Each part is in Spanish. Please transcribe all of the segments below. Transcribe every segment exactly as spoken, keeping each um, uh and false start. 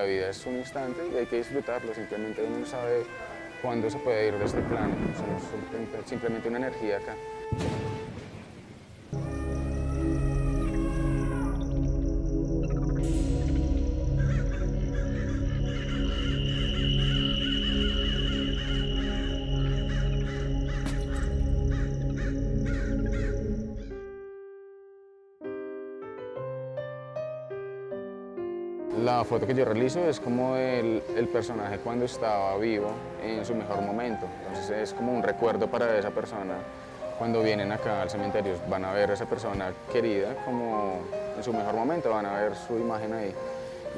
la vida es un instante y hay que disfrutarlo, simplemente uno no sabe cuándo se puede ir de este plano, somos simplemente una energía acá. La foto que yo realizo es como el, el personaje cuando estaba vivo en su mejor momento, entonces es como un recuerdo para esa persona. Cuando vienen acá al cementerio van a ver a esa persona querida como en su mejor momento, van a ver su imagen ahí.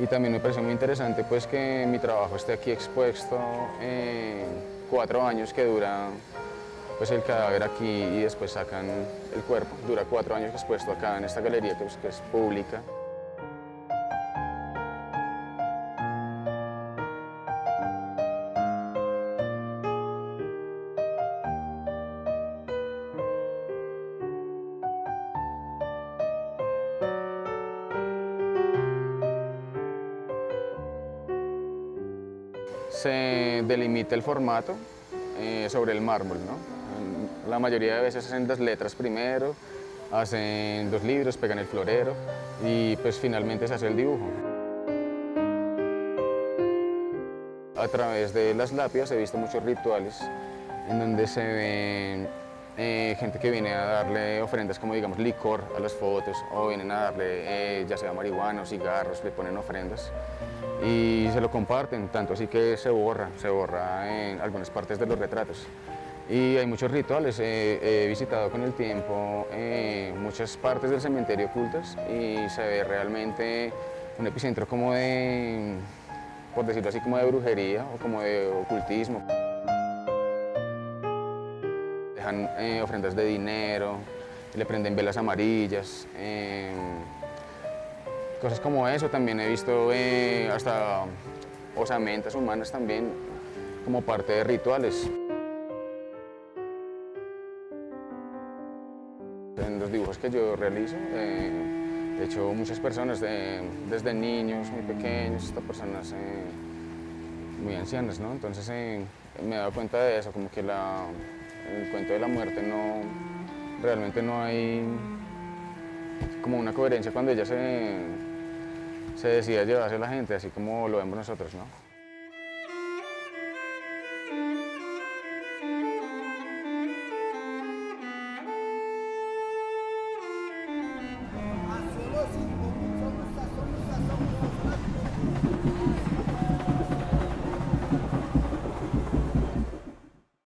Y también me pareció muy interesante pues que mi trabajo esté aquí expuesto en cuatro años que dura pues el cadáver aquí y después sacan el cuerpo. Dura cuatro años expuesto acá en esta galería que, pues, que es pública. Se delimita el formato eh, sobre el mármol, ¿no? La mayoría de veces hacen las letras primero, hacen los libros, pegan el florero y pues finalmente se hace el dibujo. A través de las lápidas he visto muchos rituales en donde se ven eh, gente que viene a darle ofrendas como digamos licor a las fotos o vienen a darle eh, ya sea marihuana o cigarros, le ponen ofrendas. Y se lo comparten, tanto así que se borra, se borra en algunas partes de los retratos. Y hay muchos rituales, he, he visitado con el tiempo eh, muchas partes del cementerio ocultas y se ve realmente un epicentro como de, por decirlo así, como de brujería o como de ocultismo. Dejan eh, ofrendas de dinero, le prenden velas amarillas. Eh, Cosas como eso también he visto, eh, hasta osamentas humanas también como parte de rituales. En los dibujos que yo realizo, eh, he hecho muchas personas, de, desde niños muy pequeños hasta personas eh, muy ancianas, ¿no? Entonces eh, me he dado cuenta de eso, como que la, el cuento de la muerte no, realmente no hay como una coherencia cuando ella se... se decide llevarse a la gente, así como lo vemos nosotros, ¿no?